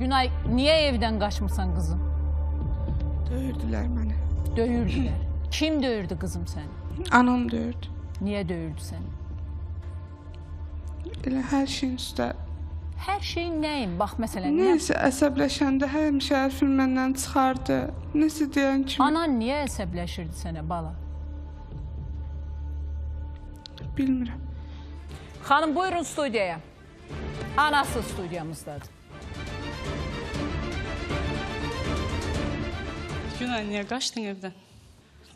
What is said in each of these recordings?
Günay, niye evden kaçmışsan kızım? Döyürdüler beni. Döyürdüler. Kim döyürdü kızım seni? Anam döyürdü. Niye döyürdü seni? Elə her şeyin üstə. Her şeyin neyim? Bax, məsələn. Neyse, əsəbləşəndə həmişə əlfim məndən çıxardı. Neyse deyən kimi. Anan niyə əsəbləşirdi sənə, bala? Bilmirəm. Xanım, buyurun studiyaya. Anası studiyamızdadır. Günay, niyə qaçdın evdən?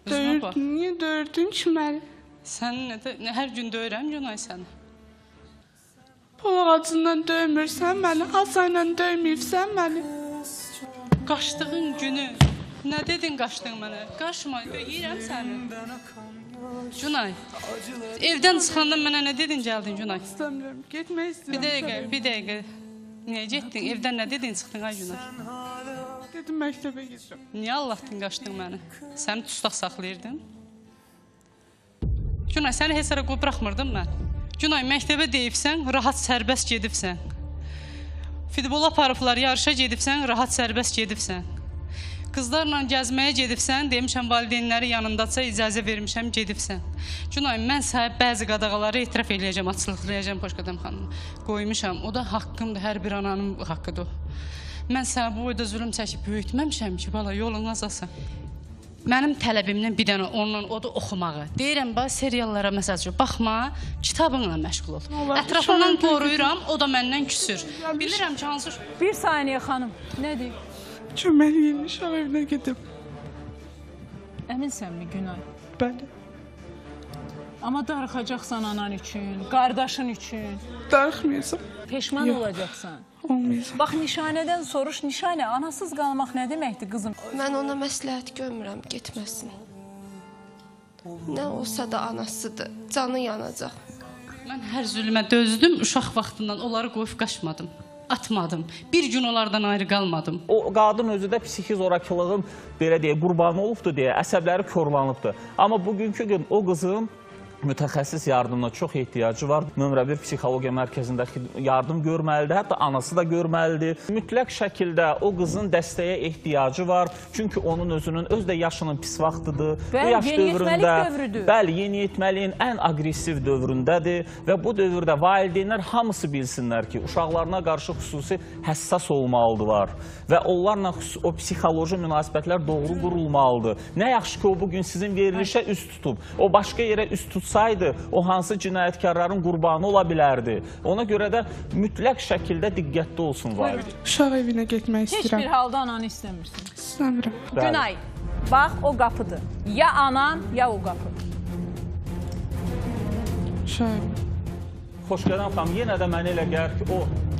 Niyə döyürdün ki, mən? Sən hər gün döyürəm, Günay, səni. Pol ağacından döymirsən məni, asayla döyməyibsən məni. Qaçdığın günü, nə dedin qaçdın mənə? Qaçma, döyürəm səni. Günay, evdən çıxandan mənə nə dedin gəldin, Günay? İstəmirəm, getmək istəyirəm. Bir dəqiqə, niyə getdin? Evdən nə dedin, çıxdın, ay Günay? Dedim, məktəbə gedirəm. Niyə Allah'tan qaçdın məni? Səni dustaq saxlayırdın. Günay, səni heç yerə buraxmırdım mən. Günay, məktəbə deyibsən, rahat sərbəst gedibsən. Futbola parıflar yarışa gedibsən, rahat sərbəst gedibsən. Qızlarla gəzməyə gedibsən, demişəm valideynləri yanındadsa icazə vermişəm, gedibsən. Günay, mən sahib bəzi qadağaları etiraf eləyəcəm, açıqlayacam Xoşqədəm xanım. Qoymuşam, o da haqqımdır, hər bir ananın haqqıdır. Mən sahib bu boyda zülüm çəkib böyütməmişəm ki, bala, yolun azasın. Mənim tələbimdən bir dənə onun o da oxumağı. Deyirəm, bax, seriallara məsəl üçün, baxma, kitabınla məşğul ol. Ətrafından qoruyuram, o da məndən küsür. Bilirəm ki, hansı... Bir saniyə, xanım, nədir? Köməliyim, uşaq evinə gedib. Əminsənmi, Günay? Bəli. Amma darıxacaqsan anan üçün, qardaşın üçün. Darıxmayacam. Peşman olacaqsan. Olmayacaq. Bax, nişanədən soruş, nişanə, anasız qalmaq nə deməkdir, qızım? Mən ona məsləhət görmürəm, getməsin. Nə olsa da anasıdır, canı yanacaq. Mən hər zülmə dözdüm, uşaq vaxtından onları qoyub qaçmadım, atmadım. Bir gün onlardan ayrı qalmadım. O qadın özü də psixi zorakılığın, belə deyək, qurbanı olubdur deyə, əsəbləri körlanıbdır. Amma bugünkü gün o qızın mütəxəssis yardımına çox ehtiyacı var. Nömrə 1 psixologiya mərkəzindəki yardım görməlidir, hətta anası da görməlidir. Mütləq şəkildə o qızın dəstəyə ehtiyacı var. Çünki onun özünün, öz də yaşının pis vaxtıdır. Bəli, yeniyetməlik dövrüdür. Bəli, yeniyetməliyin ən agresiv dövründədir və bu dövrdə valideynlər hamısı bilsinlər ki, uşaqlarına qarşı xüsusi həssas olmalıdırlar və onlarla o psixoloji münasibətlər doğru qurulmalıdır. Nə yaxşı ki, o bugün sizin verilişə üst tutub, o başqa yerə üst tutub o hansı cinayətkarların qurbanı ola bilərdi. Ona görə də mütləq şəkildə diqqətli olsun valideyn. Uşaq evinə getmək istəyirəm. Heç bir halda ananı istəmirsin. İstəmirəm. Günay, bax, o qapıdır. Ya anan, ya o qapı. Uşaq evinə. Xoşqədəm xanım, yenə də mənə elə gəlir ki, o